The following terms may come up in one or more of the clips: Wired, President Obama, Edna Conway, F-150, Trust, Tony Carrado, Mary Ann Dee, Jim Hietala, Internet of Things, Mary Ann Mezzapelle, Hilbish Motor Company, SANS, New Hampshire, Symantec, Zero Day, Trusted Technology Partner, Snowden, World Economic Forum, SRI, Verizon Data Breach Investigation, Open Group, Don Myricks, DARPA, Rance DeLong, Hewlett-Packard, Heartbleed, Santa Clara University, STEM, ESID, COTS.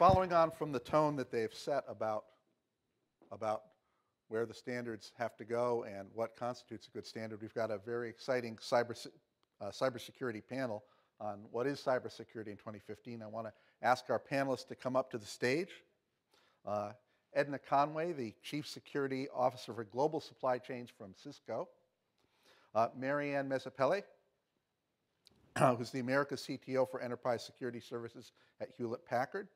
following on from the tone that they've set about where the standards have to go and what constitutes a good standard, we've got a very exciting cybersecurity panel on what is cybersecurity in 2015. I want to ask our panelists to come up to the stage. Edna Conway, the Chief Security Officer for Global Supply Chains from Cisco. Mary Ann Mezzapelle, who's the America CTO for Enterprise Security Services at Hewlett-Packard.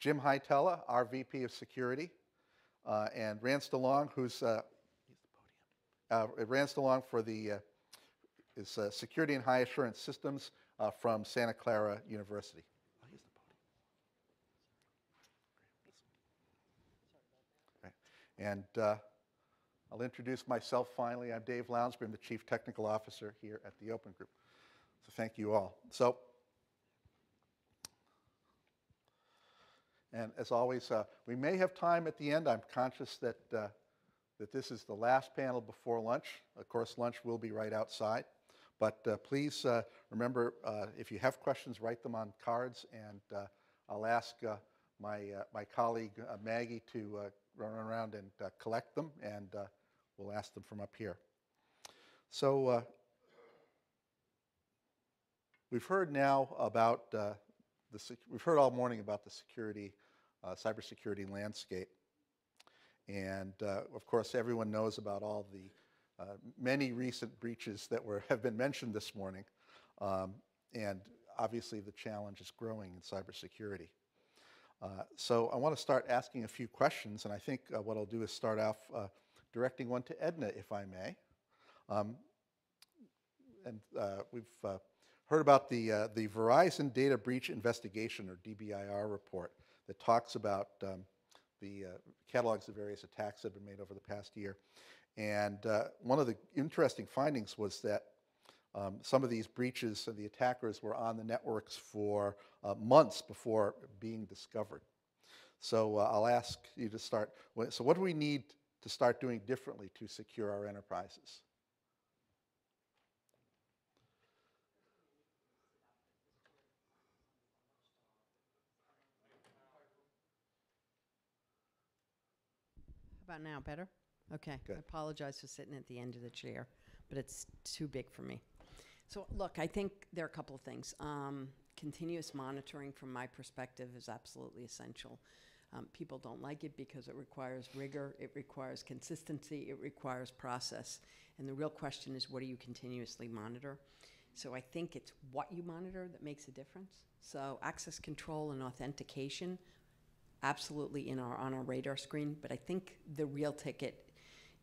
Jim Hietala, our VP of Security. And Rance DeLong, who's Rance DeLong for the Security and High Assurance Systems from Santa Clara University. And I'll introduce myself finally. I'm Dave Lounsbury. I'm the Chief Technical Officer here at the Open Group. So thank you all. So, and as always, we may have time at the end. I'm conscious that, that this is the last panel before lunch. Of course, lunch will be right outside. But please remember, if you have questions, write them on cards. And I'll ask my colleague, Maggie, to run around and collect them, and we'll ask them from up here. So we've heard now about we've heard all morning about the security, cybersecurity landscape, and of course everyone knows about all the many recent breaches that have been mentioned this morning, and obviously the challenge is growing in cybersecurity. So I want to start asking a few questions, and I think what I'll do is start off directing one to Edna, if I may. We've heard about the Verizon Data Breach Investigation, or DBIR report, that talks about the catalogs of various attacks that have been made over the past year. And one of the interesting findings was that some of these breaches and the attackers were on the networks for months before being discovered. So I'll ask you to start. So what do we need to start doing differently to secure our enterprises? How about now? Better? Okay. Good. I apologize for sitting at the end of the chair, but it's too big for me. So look, I think there are a couple of things. Continuous monitoring, from my perspective, is absolutely essential. People don't like it because it requires rigor, it requires consistency, it requires process. And the real question is, what do you continuously monitor? So I think it's what you monitor that makes a difference. So access control and authentication, absolutely on our radar screen. But I think the real ticket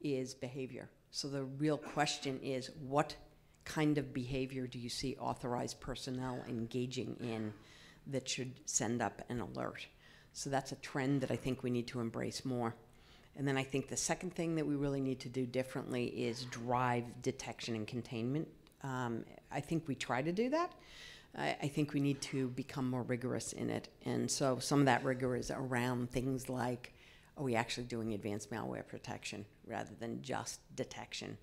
is behavior. So the real question is, what kind of behavior do you see authorized personnel engaging in that should send up an alert? So that's a trend that I think we need to embrace more. And then I think the second thing that we really need to do differently is drive detection and containment. I think we try to do that. I think we need to become more rigorous in it. And so some of that rigor is around things like, are we actually doing advanced malware protection rather than just detection?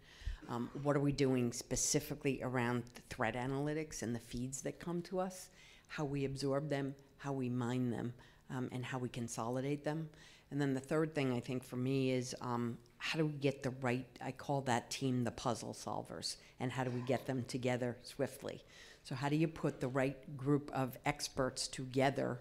What are we doing specifically around the threat analytics and the feeds that come to us, how we absorb them, how we mine them, and how we consolidate them? And then the third thing I think for me is how do we get the right, I call that team the puzzle solvers, and how do we get them together swiftly? So how do you put the right group of experts together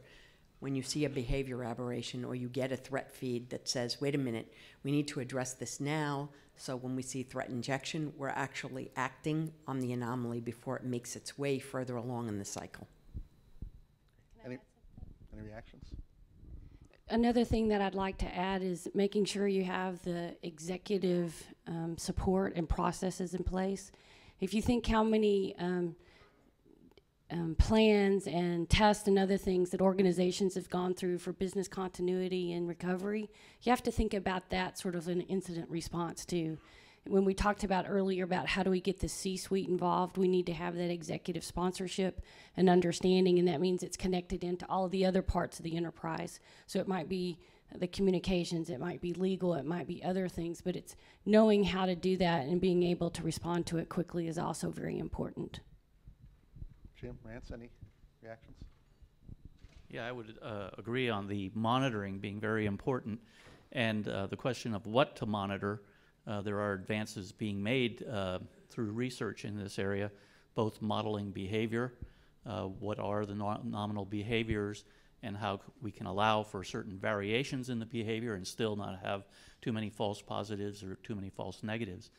when you see a behavior aberration or you get a threat feed that says, wait a minute, we need to address this now, so when we see threat injection, we're actually acting on the anomaly before it makes its way further along in the cycle. Any reactions? Another thing that I'd like to add is making sure you have the executive support and processes in place. If you think how many plans and tests and other things that organizations have gone through for business continuity and recovery, you have to think about that sort of an incident response too. When we talked about earlier about how do we get the C-suite involved, we need to have that executive sponsorship and understanding, and that means it's connected into all of the other parts of the enterprise. So it might be the communications, it might be legal, it might be other things, but it's knowing how to do that and being able to respond to it quickly is also very important. Jim, Rance, any reactions? Yeah, I would agree on the monitoring being very important, and the question of what to monitor. There are advances being made through research in this area, both modeling behavior, what are the nominal behaviors, and how we can allow for certain variations in the behavior and still not have too many false positives or too many false negatives.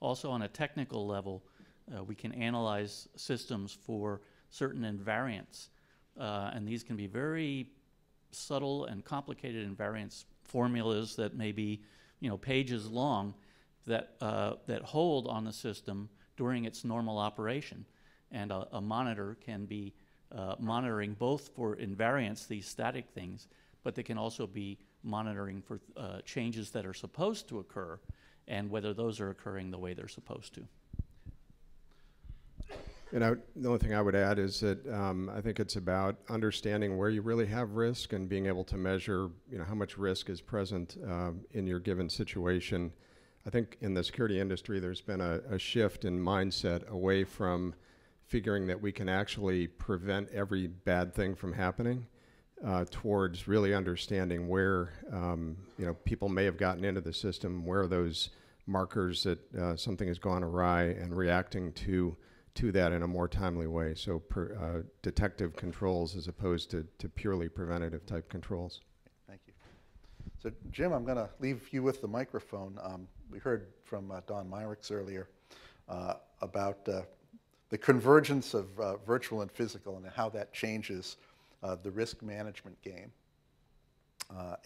Also, on a technical level, we can analyze systems for certain invariants, and these can be very subtle and complicated invariance formulas that may be, you know, pages long that, that hold on the system during its normal operation. And a monitor can be monitoring both for invariance, these static things, but they can also be monitoring for changes that are supposed to occur and whether those are occurring the way they're supposed to. And the only thing I would add is that I think it's about understanding where you really have risk and being able to measure, you know, how much risk is present in your given situation. I think in the security industry there's been a shift in mindset away from figuring that we can actually prevent every bad thing from happening towards really understanding where you know, people may have gotten into the system, where are those markers that something has gone awry, and reacting to that in a more timely way. So detective controls as opposed to purely preventative type controls. Thank you. So Jim, I'm gonna leave you with the microphone. We heard from Don Myricks earlier about the convergence of virtual and physical and how that changes the risk management game.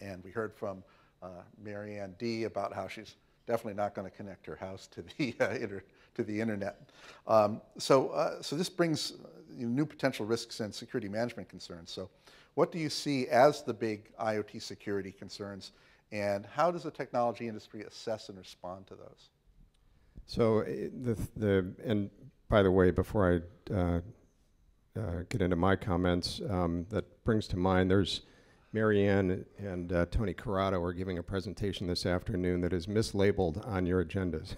And we heard from Mary Ann Dee about how she's definitely not gonna connect her house to the internet. So this brings new potential risks and security management concerns. So what do you see as the big IoT security concerns, and how does the technology industry assess and respond to those? So and by the way, before I get into my comments, that brings to mind there's Mary Ann and Tony Carrado are giving a presentation this afternoon that is mislabeled on your agendas.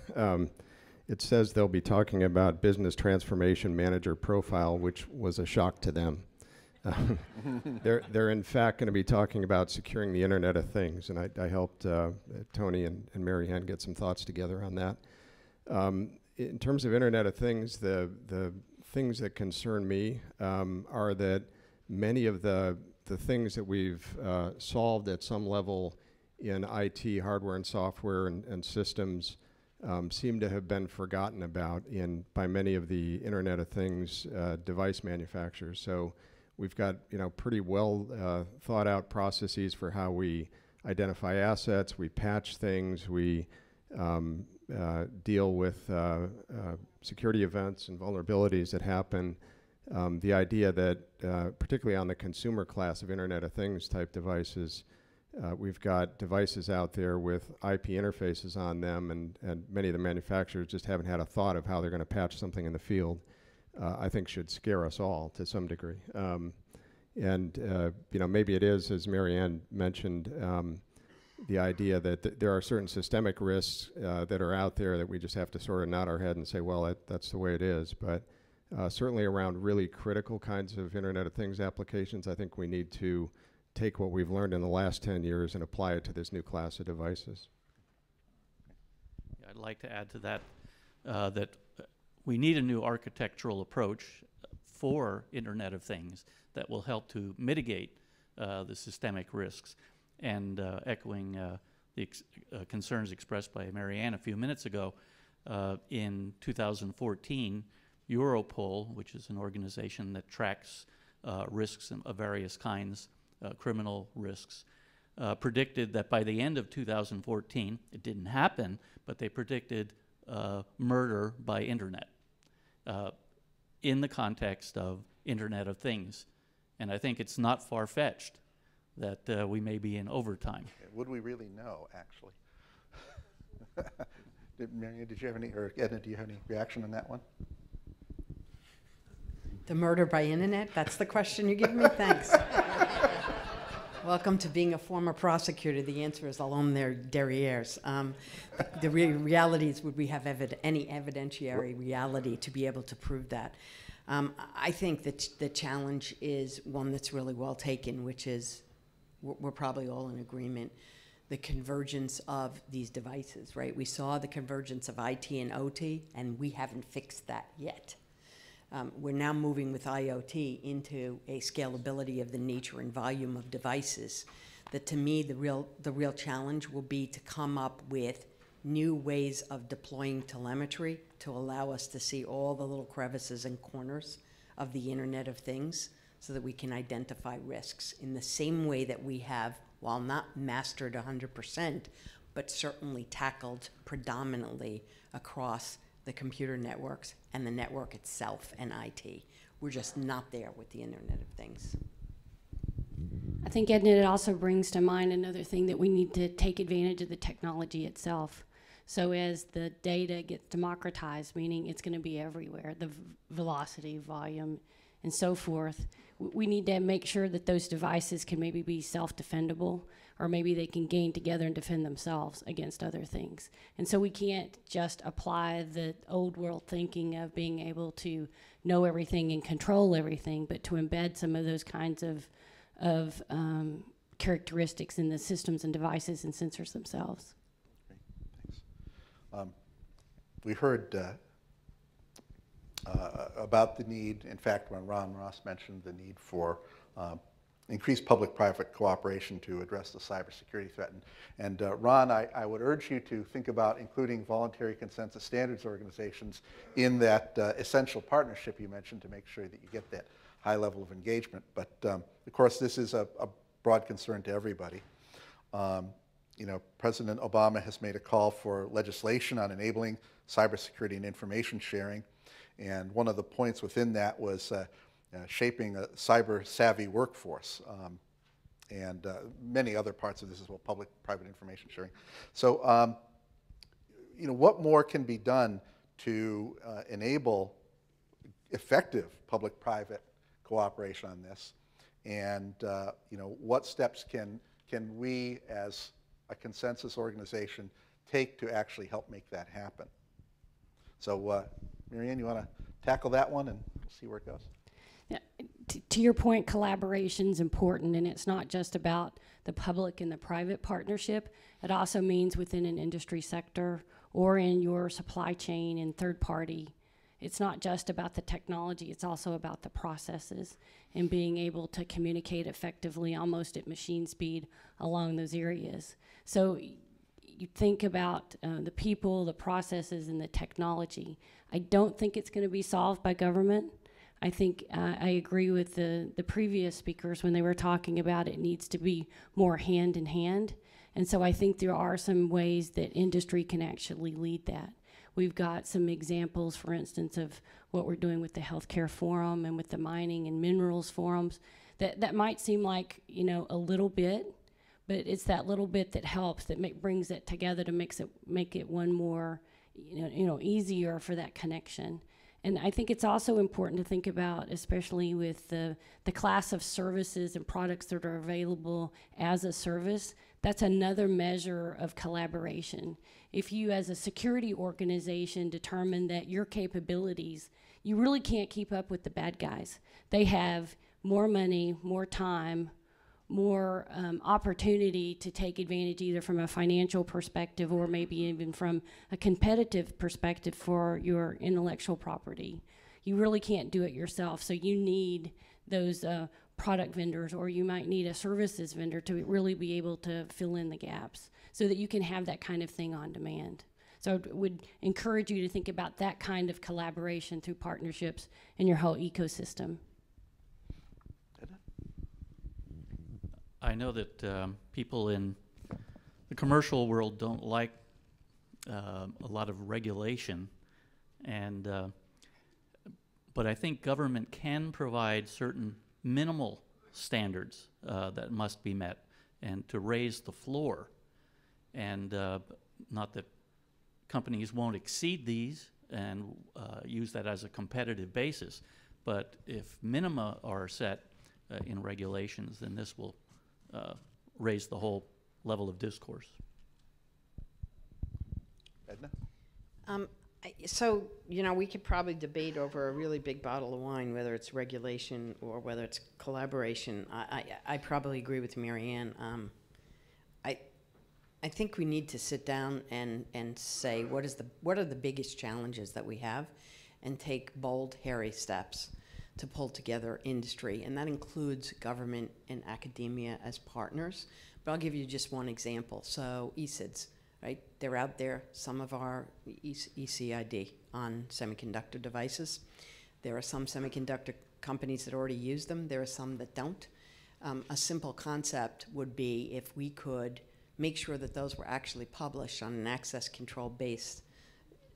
It says they'll be talking about business transformation manager profile, which was a shock to them. They're in fact going to be talking about securing the Internet of Things, and I helped Tony and Mary Ann get some thoughts together on that. In terms of Internet of Things, the things that concern me are that many of the things that we've solved at some level in IT, hardware and software and systems, seem to have been forgotten about by many of the Internet of Things device manufacturers. So we've got, you know, pretty well thought out processes for how we identify assets, we patch things, we deal with security events and vulnerabilities that happen. The idea that, particularly on the consumer class of Internet of Things type devices, we've got devices out there with IP interfaces on them, and many of the manufacturers just haven't had a thought of how they're going to patch something in the field, I think should scare us all to some degree. You know, maybe it is, as Mary Ann mentioned, the idea that there are certain systemic risks that are out there that we just have to sort of nod our head and say, well, that's the way it is. But certainly around really critical kinds of Internet of Things applications, I think we need to take what we've learned in the last 10 years and apply it to this new class of devices. I'd like to add to that that we need a new architectural approach for Internet of Things that will help to mitigate the systemic risks. And echoing the concerns expressed by Mary Ann a few minutes ago, in 2014, Europol, which is an organization that tracks risks of various kinds, criminal risks, predicted that by the end of 2014, it didn't happen, but they predicted murder by internet in the context of Internet of Things. And I think it's not far-fetched that we may be in overtime. Would we really know, actually? Mary, did you have any, or Edna, do you have any reaction on that one? The murder by internet? That's the question you give me? Thanks. Welcome to being a former prosecutor. The answer is all on their derrieres. The reality is, would we have any evidentiary reality to be able to prove that? I think that the challenge is one that's really well taken, which is we're probably all in agreement, the convergence of these devices, right? We saw the convergence of IT and OT, and we haven't fixed that yet. We're now moving with IoT into a scalability of the nature and volume of devices. That to me, the real challenge will be to come up with new ways of deploying telemetry to allow us to see all the little crevices and corners of the Internet of Things so that we can identify risks in the same way that we have, while not mastered 100%, but certainly tackled predominantly across the computer networks and the network itself and IT. We're just not there with the Internet of Things. I think, Edna, it also brings to mind another thing that we need to take advantage of the technology itself. So as the data gets democratized, meaning it's going to be everywhere, the velocity, volume, and so forth, we need to make sure that those devices can maybe be self-defendable, or maybe they can gain together and defend themselves against other things. And so we can't just apply the old world thinking of being able to know everything and control everything, but to embed some of those kinds of characteristics in the systems and devices and sensors themselves. Great, thanks. We heard about the need, in fact, when Ron Ross mentioned the need for increased public-private cooperation to address the cybersecurity threat. And Ron, I would urge you to think about including voluntary consensus standards organizations in that essential partnership you mentioned to make sure that you get that high level of engagement. But of course, this is a broad concern to everybody. You know, President Obama has made a call for legislation on enabling cybersecurity and information sharing. And one of the points within that was shaping a cyber-savvy workforce. And many other parts of this is well, public-private information sharing. So, you know, what more can be done to enable effective public-private cooperation on this? And, you know, what steps can we as a consensus organization take to actually help make that happen? So, Mary Ann, you want to tackle that one and we'll see where it goes? Yeah, to your point, collaboration's important, and it's not just about the public and the private partnership. It also means within an industry sector or in your supply chain and third party. It's not just about the technology, it's also about the processes and being able to communicate effectively almost at machine speed along those areas. So you think about the people, the processes, and the technology. I don't think it's going to be solved by government. I think I agree with the previous speakers when they were talking about it needs to be more hand in hand. And so I think there are some ways that industry can actually lead that. We've got some examples, for instance, of what we're doing with the Healthcare Forum and with the Mining and Minerals Forums. That might seem like, you know, a little bit, but it's that little bit that helps, that brings it together to make it one more, you know, easier for that connection. And I think it's also important to think about, especially with the class of services and products that are available as a service, that's another measure of collaboration. If you as a security organization determine that your capabilities, you really can't keep up with the bad guys. They have more money, more time, more opportunity to take advantage either from a financial perspective or maybe even from a competitive perspective for your intellectual property. You really can't do it yourself, so you need those product vendors, or you might need a services vendor to really be able to fill in the gaps so that you can have that kind of thing on demand. So I would encourage you to think about that kind of collaboration through partnerships in your whole ecosystem. I know that people in the commercial world don't like a lot of regulation, and but I think government can provide certain minimal standards that must be met, and to raise the floor. And not that companies won't exceed these and use that as a competitive basis, but if minima are set in regulations, then this will raise the whole level of discourse. Edna? So, you know, we could probably debate over a really big bottle of wine whether it's regulation or whether it's collaboration. I probably agree with Mary Ann. I think we need to sit down and say what are the biggest challenges that we have, and take bold, hairy steps to pull together industry, and that includes government and academia as partners. But I'll give you just one example. So ESIDs, right? They're out there. Some of our ECID on semiconductor devices. There are some semiconductor companies that already use them. There are some that don't. A simple concept would be if we could make sure that those were actually published on an access control base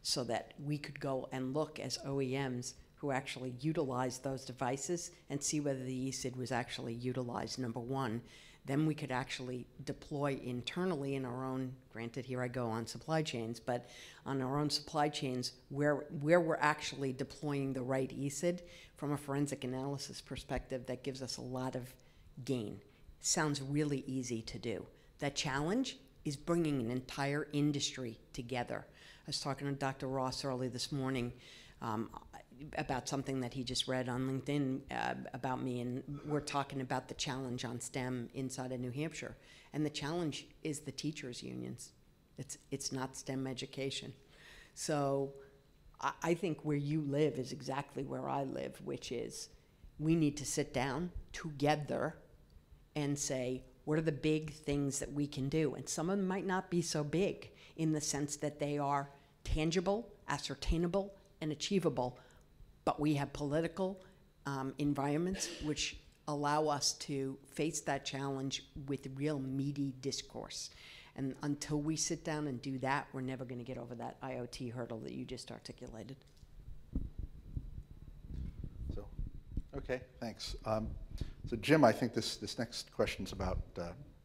so that we could go and look as OEMs who actually utilized those devices and see whether the ESID was actually utilized, number one. Then we could actually deploy internally in our own, granted here I go on supply chains, but on our own supply chains where we're actually deploying the right ESID from a forensic analysis perspective, that gives us a lot of gain. Sounds really easy to do. The challenge is bringing an entire industry together. I was talking to Dr. Ross early this morning about something that he just read on LinkedIn about me, and we're talking about the challenge on STEM inside of New Hampshire. And the challenge is the teachers' unions. It's not STEM education. So I think where you live is exactly where I live, which is we need to sit down together and say, what are the big things that we can do? And some of them might not be so big in the sense that they are tangible, ascertainable, and achievable, but we have political environments which allow us to face that challenge with real meaty discourse. And until we sit down and do that, we're never going to get over that IoT hurdle that you just articulated. So, okay, thanks. So Jim, I think this next question's about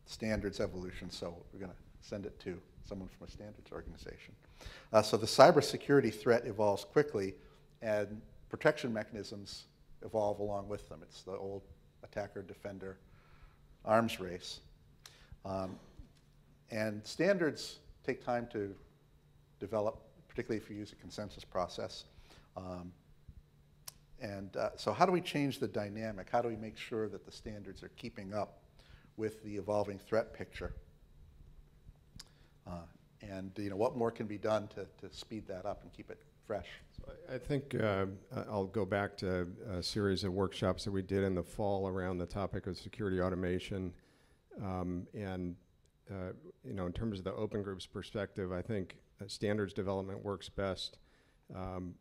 standards evolution, so we're going to send it to someone from a standards organization. So the cybersecurity threat evolves quickly, and protection mechanisms evolve along with them. It's the old attacker-defender arms race. And standards take time to develop, particularly if you use a consensus process. So how do we change the dynamic? How do we make sure that the standards are keeping up with the evolving threat picture? You know, what more can be done to speed that up and keep it fresh? So I think I'll go back to a series of workshops that we did in the fall around the topic of security automation. You know, in terms of the Open Group's perspective, I think standards development works best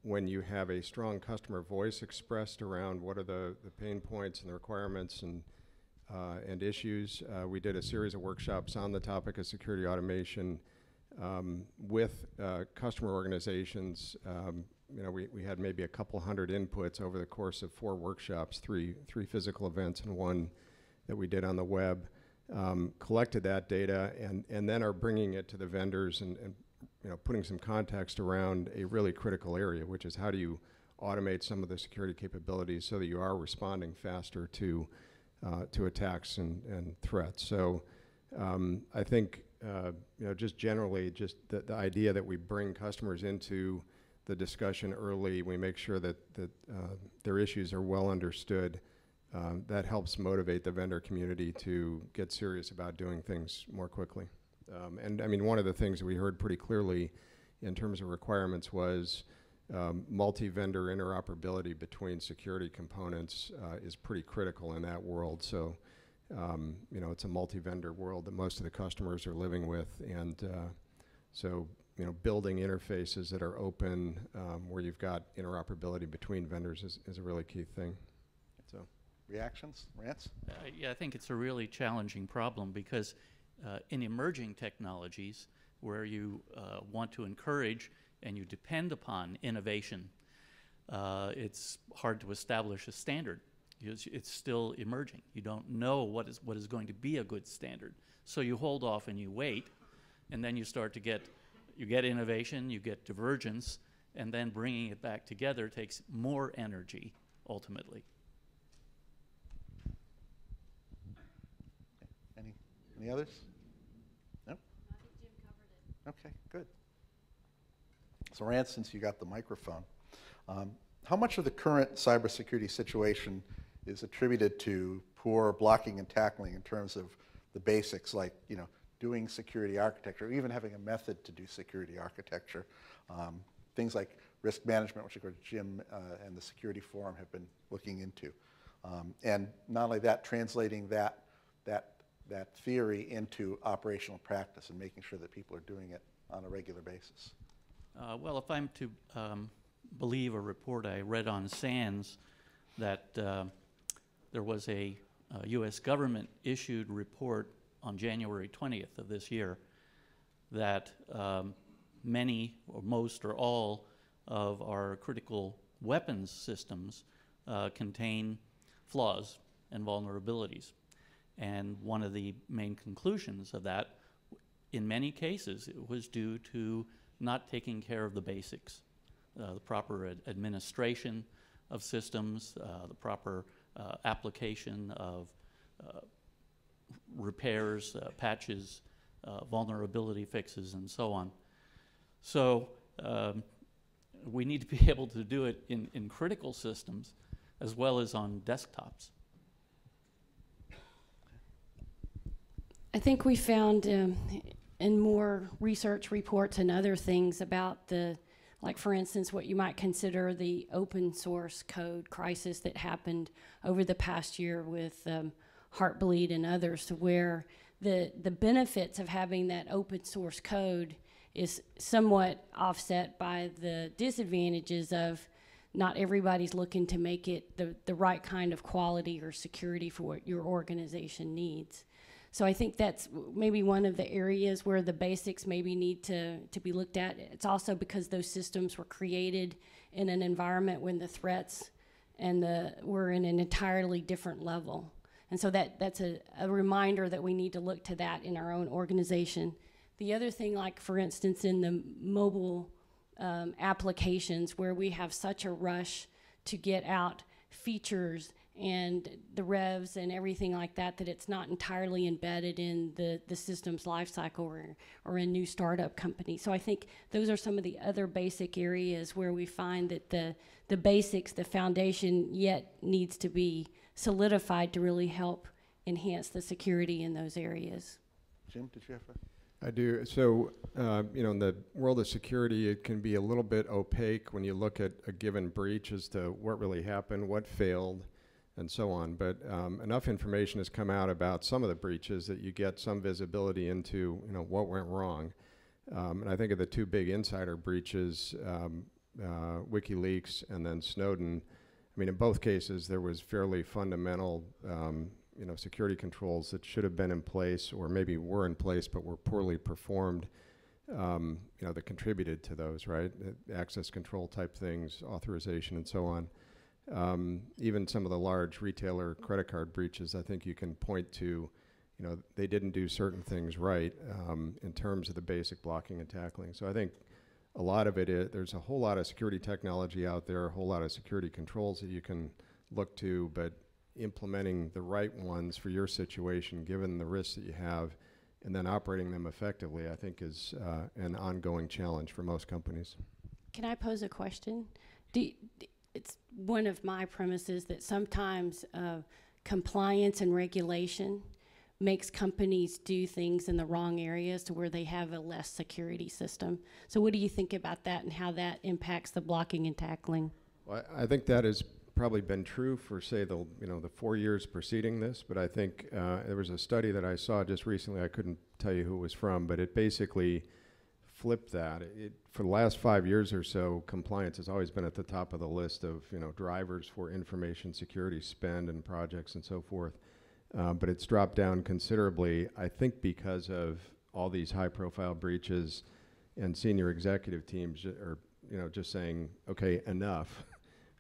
when you have a strong customer voice expressed around what are the pain points and the requirements and issues. We did a series of workshops on the topic of security automation with customer organizations. You know, we had maybe a couple hundred inputs over the course of 4 workshops, three physical events and 1 that we did on the web. Collected that data and then are bringing it to the vendors and you know, putting some context around a really critical area, which is how do you automate some of the security capabilities so that you are responding faster to attacks and threats. So I think you know, just generally, just the idea that we bring customers into the discussion early, we make sure that their issues are well understood. That helps motivate the vendor community to get serious about doing things more quickly. And I mean, one of the things that we heard pretty clearly in terms of requirements was multi-vendor interoperability between security components is pretty critical in that world. So, you know, it's a multi-vendor world that most of the customers are living with. And so, you know, building interfaces that are open where you've got interoperability between vendors is a really key thing. So, reactions? Rance? Yeah, I think it's a really challenging problem because in emerging technologies where you want to encourage and you depend upon innovation, it's hard to establish a standard. It's still emerging. You don't know what is going to be a good standard. So you hold off and you wait, and then you start to get innovation, you get divergence, and then bringing it back together takes more energy ultimately. Any others? No? I think Jim covered it. Okay, good. So Rance, since you got the microphone, how much of the current cybersecurity situation is attributed to poor blocking and tackling in terms of the basics, like doing security architecture, or even having a method to do security architecture? Things like risk management, which of course Jim and the Security Forum have been looking into. And not only that, translating that theory into operational practice and making sure that people are doing it on a regular basis. Well, if I'm to believe a report I read on SANS, that there was a US government issued report on January 20th of this year that many or most or all of our critical weapons systems contain flaws and vulnerabilities. And one of the main conclusions of that, in many cases, it was due to not taking care of the basics, the proper administration of systems, the proper application of repairs, patches, vulnerability fixes, and so on. So we need to be able to do it in critical systems as well as on desktops. I think we found in more research reports and other things about the, like for instance, what you might consider the open source code crisis that happened over the past year with Heartbleed and others, where the benefits of having that open source code is somewhat offset by the disadvantages of not everybody's looking to make it the right kind of quality or security for what your organization needs. So I think that's maybe one of the areas where the basics maybe need to be looked at. It's also because those systems were created in an environment when the threats and were in an entirely different level. And so that's a reminder that we need to look to that in our own organization. The other thing, like for instance, in the mobile applications where we have such a rush to get out features and the revs and everything like that, that it's not entirely embedded in the system's lifecycle or in new startup companies. So I think those are some of the other basic areas where we find that the basics, the foundation yet needs to be solidified to really help enhance the security in those areas. Jim, did you have a? I do. So, in the world of security, it can be a little bit opaque when you look at a given breach as to what really happened, what failed, and so on. But enough information has come out about some of the breaches that you get some visibility into, what went wrong. And I think of the two big insider breaches, WikiLeaks and then Snowden. I mean, in both cases, there was fairly fundamental, security controls that should have been in place, or maybe were in place but were poorly performed. That contributed to those, right? Access control type things, authorization, and so on. Even some of the large retailer credit card breaches, I think you can point to, they didn't do certain things right in terms of the basic blocking and tackling. So I think a lot of it is, there's a whole lot of security technology out there, a whole lot of security controls that you can look to, but implementing the right ones for your situation, given the risks that you have, and then operating them effectively, I think is an ongoing challenge for most companies. Can I pose a question? It's one of my premises that sometimes compliance and regulation makes companies do things in the wrong areas to where they have a less security system. So what do you think about that and how that impacts the blocking and tackling? Well, I think that has probably been true for, say, the 4 years preceding this, but I think there was a study that I saw just recently. I couldn't tell you who it was from, but it basically flip that. For the last 5 years or so, compliance has always been at the top of the list of drivers for information security spend and projects and so forth. But it's dropped down considerably, I think because of all these high-profile breaches and senior executive teams are just saying, okay, enough.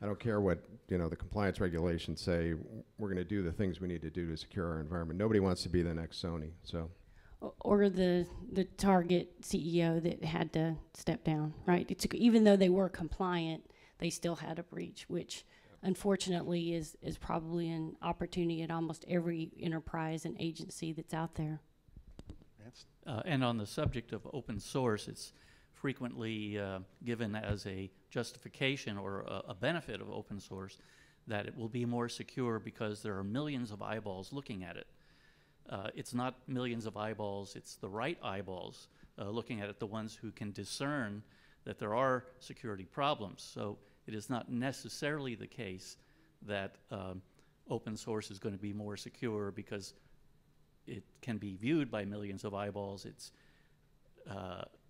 I don't care what the compliance regulations say. We're going to do the things we need to do to secure our environment. Nobody wants to be the next Sony. So. Or the Target CEO that had to step down, right? It's, even though they were compliant, they still had a breach, which unfortunately is probably an opportunity at almost every enterprise and agency that's out there. And on the subject of open source, it's frequently given as a justification or a benefit of open source, that it will be more secure because there are millions of eyeballs looking at it. It's not millions of eyeballs, it's the right eyeballs looking at it, the ones who can discern that there are security problems. So it is not necessarily the case that open source is going to be more secure because it can be viewed by millions of eyeballs. It's,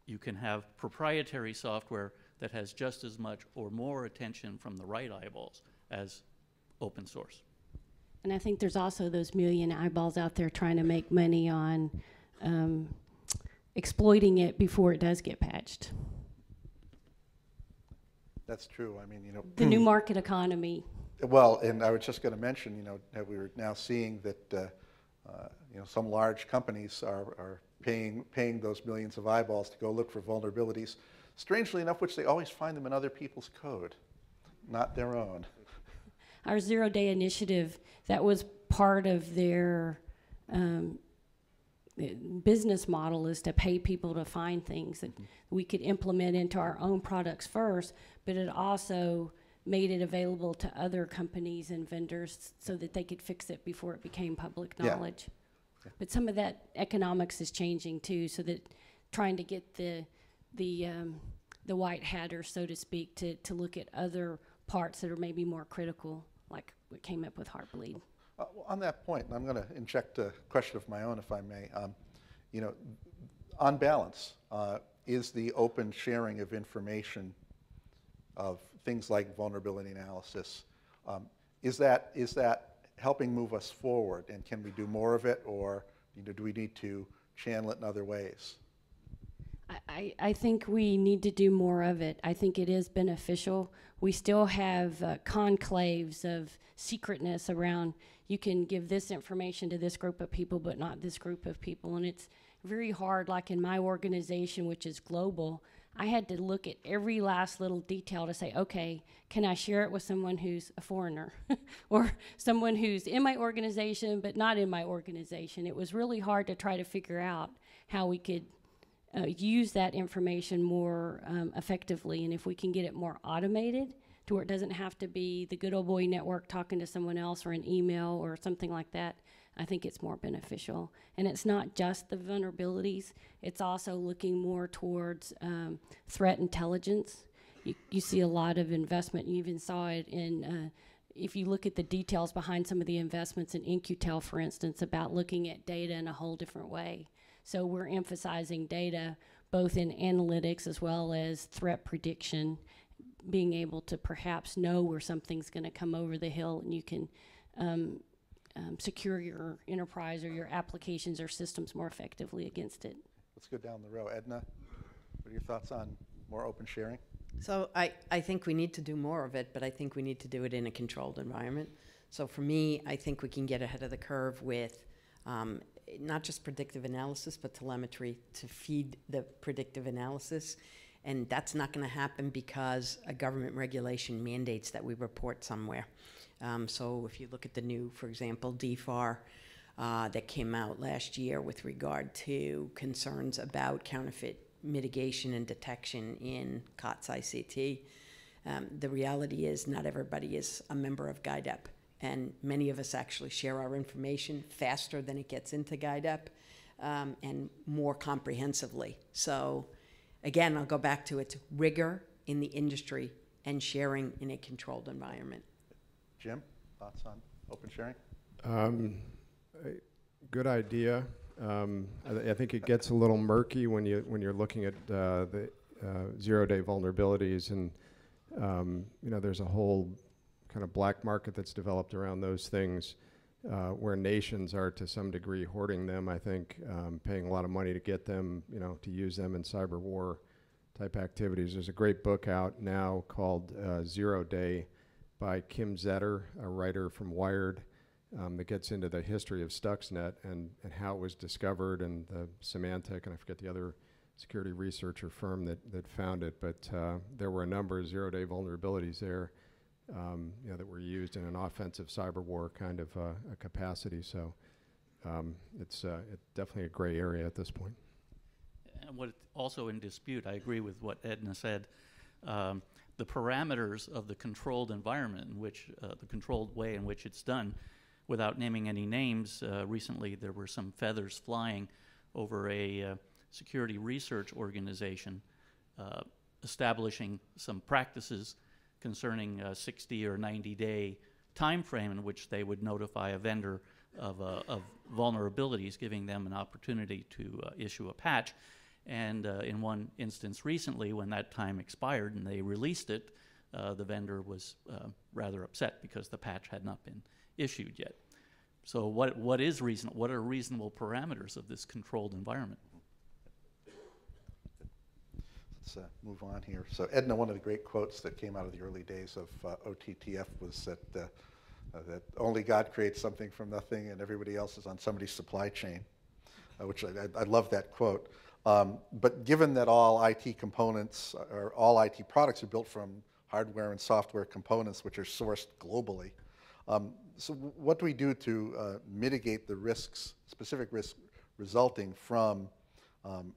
you can have proprietary software that has just as much or more attention from the right eyeballs as open source. And I think there's also those million eyeballs out there trying to make money on exploiting it before it does get patched. That's true. I mean, you know, the new market economy. Well, and I was just going to mention, you know, that we were now seeing that, you know, some large companies are paying those millions of eyeballs to go look for vulnerabilities. Strangely enough, which they always find them in other people's code, not their own. Our Zero Day initiative, that was part of their business model, is to pay people to find things that we could implement into our own products first, but it also made it available to other companies and vendors so that they could fix it before it became public knowledge. Yeah. Yeah. But some of that economics is changing too, so that trying to get the white hatter, so to speak, to look at other parts that are maybe more critical, like what came up with Heartbleed. Well, on that point, I'm going to inject a question of my own, if I may. You know, on balance, is the open sharing of information of things like vulnerability analysis, is that helping move us forward, and can we do more of it, or, you know, do we need to channel it in other ways? I think we need to do more of it. I think it is beneficial. We still have conclaves of secretness around, you can give this information to this group of people, but not this group of people. And it's very hard, like in my organization, which is global, I had to look at every last little detail to say, okay, can I share it with someone who's a foreigner or someone who's in my organization, but not in my organization? It was really hard to try to figure out how we could use that information more effectively, and if we can get it more automated to where it doesn't have to be the good old boy network talking to someone else or an email or something like that, I think it's more beneficial. And it's not just the vulnerabilities, it's also looking more towards threat intelligence. You see a lot of investment, you even saw it in, if you look at the details behind some of the investments in InQtel, for instance, about looking at data in a whole different way. So we're emphasizing data both in analytics as well as threat prediction, being able to perhaps know where something's going to come over the hill, and you can secure your enterprise or your applications or systems more effectively against it. Let's go down the row. Edna, what are your thoughts on more open sharing? So I think we need to do more of it, but I think we need to do it in a controlled environment. So for me, I think we can get ahead of the curve with not just predictive analysis, but telemetry to feed the predictive analysis. And that's not going to happen because a government regulation mandates that we report somewhere. So if you look at the new, for example, DFAR that came out last year with regard to concerns about counterfeit mitigation and detection in COTS ICT, the reality is not everybody is a member of GIDEP. And many of us actually share our information faster than it gets into GIDEP and more comprehensively. So again, I'll go back to its rigor in the industry and sharing in a controlled environment. Jim, thoughts on open sharing? Good idea. I think it gets a little murky when you're looking at the zero-day vulnerabilities, and you know, there's a whole kind of black market that's developed around those things, where nations are to some degree hoarding them, I think, paying a lot of money to get them, you know, to use them in cyber war type activities. There's a great book out now called Zero Day by Kim Zetter, a writer from Wired, that gets into the history of Stuxnet and how it was discovered, and the Symantec, and I forget the other security researcher firm that found it, but there were a number of zero-day vulnerabilities there. You know, that were used in an offensive cyber war kind of a capacity. So it's definitely a gray area at this point. and what also in dispute, I agree with what Edna said, the parameters of the controlled environment in which, the controlled way in which it's done. Without naming any names, recently there were some feathers flying over a security research organization establishing some practices concerning a 60 or 90 day time frame in which they would notify a vendor of vulnerabilities, giving them an opportunity to issue a patch. And in one instance recently, when that time expired and they released it, the vendor was rather upset because the patch had not been issued yet. So what is reasonable? What are reasonable parameters of this controlled environment? Let's move on here. So Edna, one of the great quotes that came out of the early days of OTTF was that that only God creates something from nothing and everybody else is on somebody's supply chain, which I love that quote. But given that all IT components or all IT products are built from hardware and software components which are sourced globally, so what do we do to mitigate the risks, specific risks resulting from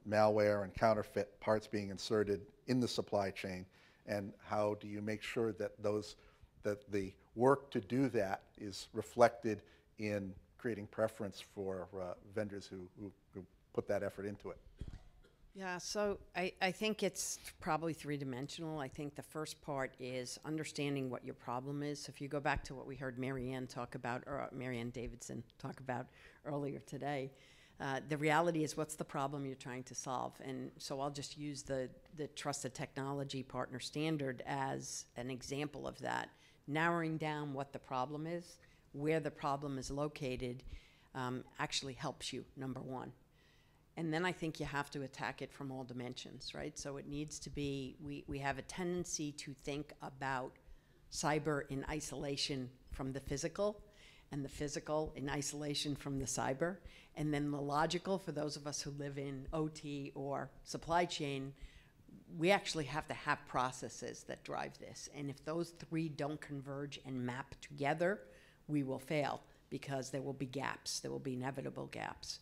malware and counterfeit parts being inserted in the supply chain, and how do you make sure that the work to do that is reflected in creating preference for vendors who put that effort into it? Yeah, so I think it's probably three-dimensional. I think the first part is understanding what your problem is. If you go back to what we heard Mary Ann talk about, or Mary Ann Davidson talk about earlier today, the reality is what's the problem you're trying to solve. And so I'll just use the Trusted Technology Partner Standard as an example of that, narrowing down what the problem is, where the problem is located, actually helps you, number one. And then I think you have to attack it from all dimensions, right? So it needs to be, we have a tendency to think about cyber in isolation from the physical, and the physical in isolation from the cyber, and then the logical, for those of us who live in OT or supply chain, we actually have to have processes that drive this. And if those three don't converge and map together, we will fail, because there will be gaps, there will be inevitable gaps.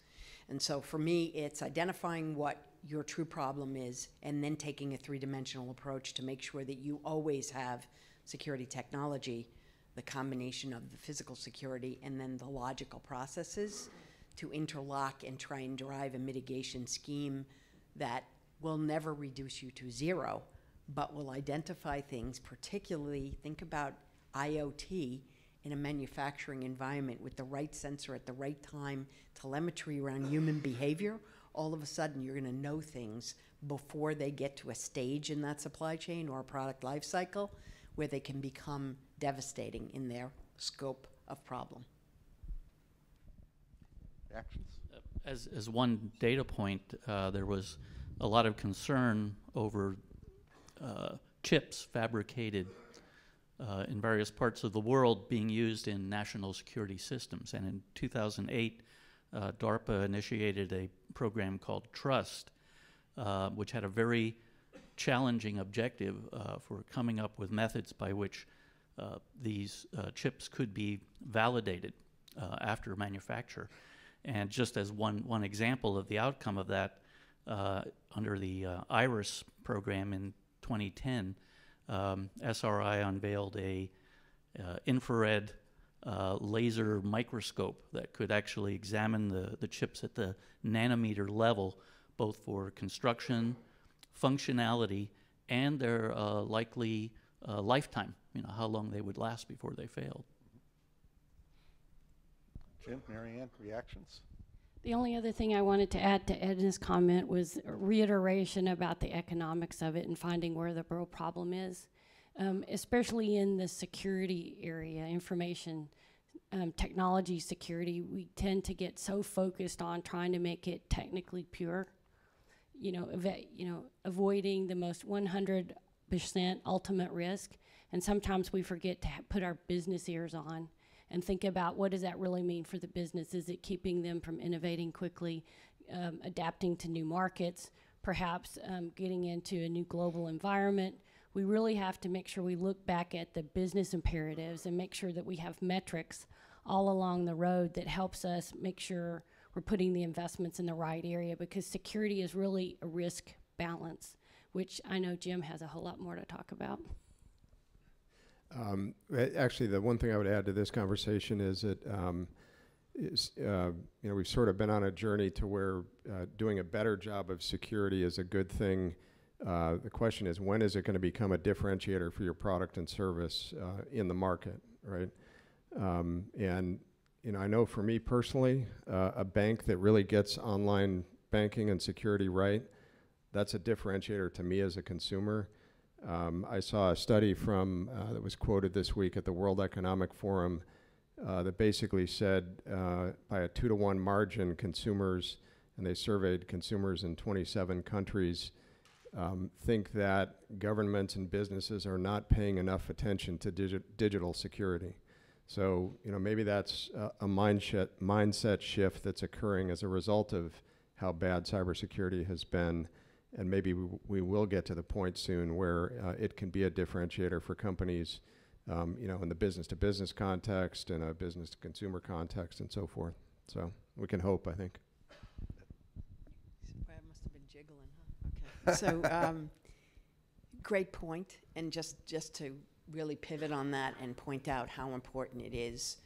And so for me, it's identifying what your true problem is and then taking a three-dimensional approach to make sure that you always have security technology, the combination of the physical security and then the logical processes to interlock and try and drive a mitigation scheme that will never reduce you to zero, but will identify things, particularly think about IoT, in a manufacturing environment with the right sensor at the right time, telemetry around human behavior. All of a sudden you're gonna know things before they get to a stage in that supply chain or a product life cycle where they can become devastating in their scope of problem. Actions? As one data point, there was a lot of concern over chips fabricated in various parts of the world being used in national security systems. And in 2008, DARPA initiated a program called TRUST, which had a very challenging objective for coming up with methods by which these chips could be validated after manufacture. And just as one example of the outcome of that, under the IRIS program in 2010, SRI unveiled a infrared laser microscope that could actually examine the chips at the nanometer level, both for construction, functionality, and their likely lifetime, you know, how long they would last before they failed. Jim, Mary Ann, reactions? The only other thing I wanted to add to Edna's comment was a reiteration about the economics of it and finding where the real problem is, especially in the security area, information technology security. We tend to get so focused on trying to make it technically pure, avoiding the most 100% ultimate risk, and sometimes we forget to put our business ears on and think about what does that really mean for the business. Is it keeping them from innovating quickly, adapting to new markets, perhaps getting into a new global environment? We really have to make sure we look back at the business imperatives and make sure that we have metrics all along the road that helps us make sure we're putting the investments in the right area, because security is really a risk balance, which I know Jim has a whole lot more to talk about. Actually, the one thing I would add to this conversation is that you know, we've sort of been on a journey to where doing a better job of security is a good thing. The question is, when is it going to become a differentiator for your product and service in the market, right? And you know, I know for me personally, a bank that really gets online banking and security right, that's a differentiator to me as a consumer. I saw a study from that was quoted this week at the World Economic Forum that basically said by a 2-to-1 margin, consumers, and they surveyed consumers in 27 countries, think that governments and businesses are not paying enough attention to digital security. So, you know, maybe that's a mindset shift that's occurring as a result of how bad cybersecurity has been, and maybe we will get to the point soon where it can be a differentiator for companies, you know, in the business-to-business context and a business-to-consumer context and so forth. So we can hope, I think. I must have been jiggling, huh? Okay. So great point, and just to really pivot on that and point out how important it is.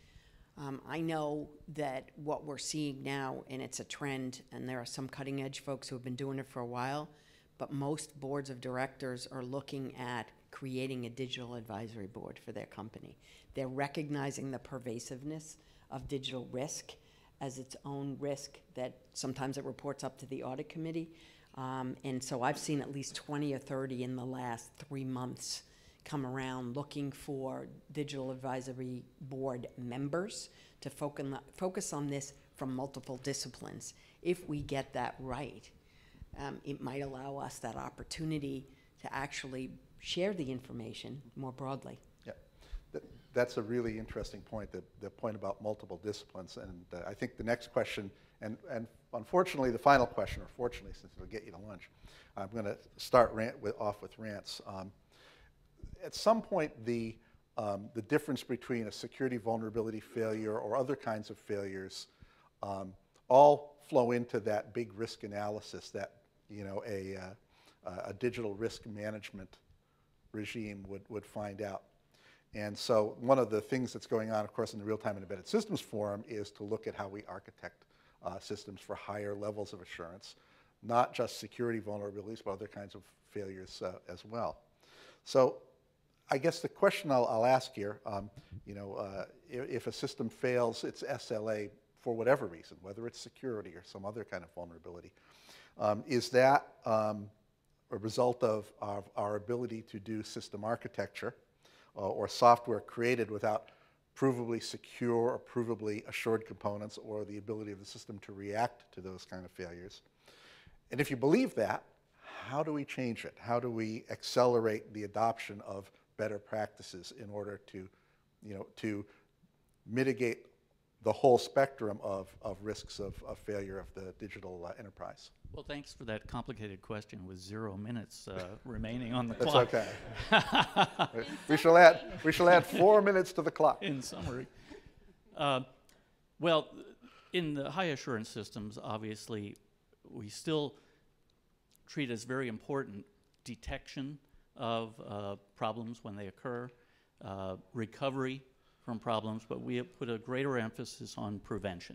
I know that what we're seeing now, and it's a trend, and there are some cutting edge folks who have been doing it for a while, but most boards of directors are looking at creating a digital advisory board for their company. They're recognizing the pervasiveness of digital risk as its own risk that sometimes it reports up to the audit committee. And so I've seen at least 20 or 30 in the last 3 months come around looking for digital advisory board members to focus on this from multiple disciplines. If we get that right, it might allow us that opportunity to actually share the information more broadly. Yeah, that's a really interesting point, the point about multiple disciplines. And I think the next question, and unfortunately the final question, or fortunately since it'll get you to lunch, I'm going to start off with Rance. At some point, the difference between a security vulnerability failure or other kinds of failures all flow into that big risk analysis that, you know, a digital risk management regime would find out. And so one of the things that's going on, of course, in the Real-Time and Embedded Systems Forum is to look at how we architect systems for higher levels of assurance, not just security vulnerabilities, but other kinds of failures as well. So I guess the question I'll ask here, you know, if a system fails its SLA for whatever reason, whether it's security or some other kind of vulnerability, is that a result of our ability to do system architecture or software created without provably secure or provably assured components, or the ability of the system to react to those kind of failures? And if you believe that, how do we change it? How do we accelerate the adoption of better practices in order to, you know, to mitigate the whole spectrum of risks of failure of the digital enterprise? Well, thanks for that complicated question with 0 minutes remaining on the clock. That's okay. we shall add 4 minutes to the clock. In summary, well, in the high assurance systems, obviously, we still treat as very important detection of problems when they occur, recovery from problems, but we have put a greater emphasis on prevention,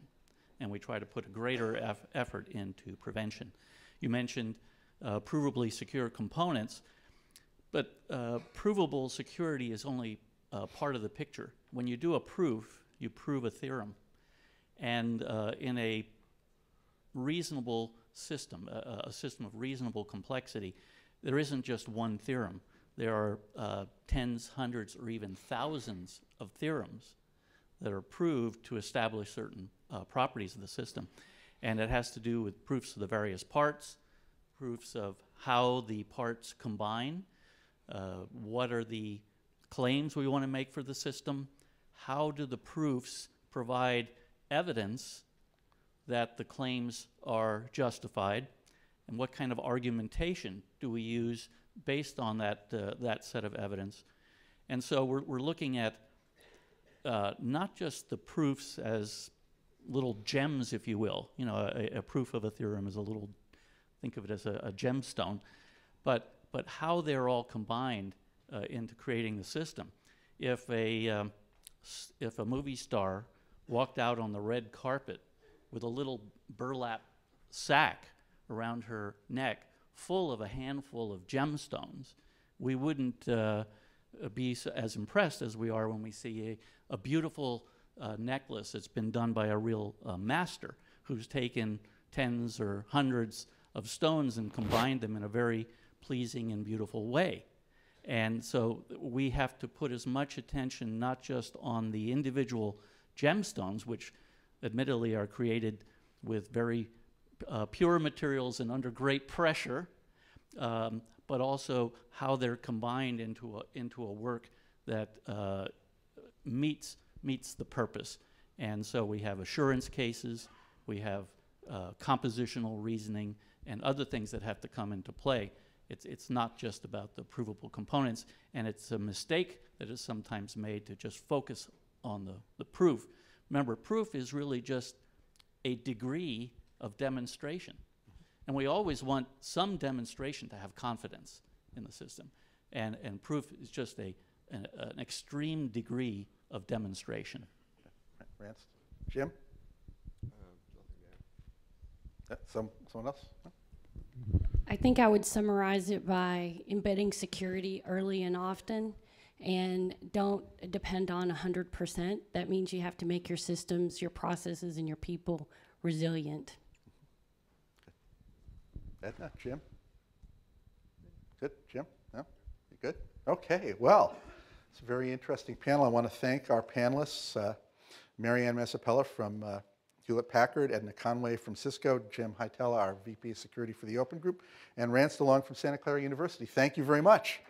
and we try to put a greater effort into prevention. You mentioned provably secure components, but provable security is only part of the picture. When you do a proof, you prove a theorem, and in a reasonable system, a system of reasonable complexity, there isn't just one theorem. There are tens, hundreds, or even thousands of theorems that are proved to establish certain properties of the system. And it has to do with proofs of the various parts, proofs of how the parts combine, what are the claims we want to make for the system, how do the proofs provide evidence that the claims are justified, and what kind of argumentation do we use based on that, that set of evidence. And so we're looking at not just the proofs as little gems, if you will. You know, a proof of a theorem is a little, think of it as a gemstone. But how they're all combined into creating the system. If a movie star walked out on the red carpet with a little burlap sack around her neck full of a handful of gemstones, we wouldn't be as impressed as we are when we see a beautiful necklace that's been done by a real master who's taken tens or hundreds of stones and combined them in a very pleasing and beautiful way. And so we have to put as much attention not just on the individual gemstones, which admittedly are created with very pure materials and under great pressure, but also how they're combined into a work that meets the purpose. And so we have assurance cases, we have compositional reasoning, and other things that have to come into play. It's not just about the provable components, and it's a mistake that is sometimes made to just focus on the proof. Remember, proof is really just a degree of demonstration. And we always want some demonstration to have confidence in the system. And proof is just an extreme degree of demonstration. Rance? Jim? Someone else? No? I think I would summarize it by embedding security early and often, and don't depend on 100%. That means you have to make your systems, your processes, and your people resilient. Edna, Jim? Good, Jim? No? You good? Okay, well, it's a very interesting panel. I want to thank our panelists, Mary Ann Mezzapelle from Hewlett-Packard, Edna Conway from Cisco, Jim Hietala, our VP of Security for the Open Group, and Rance DeLong from Santa Clara University. Thank you very much.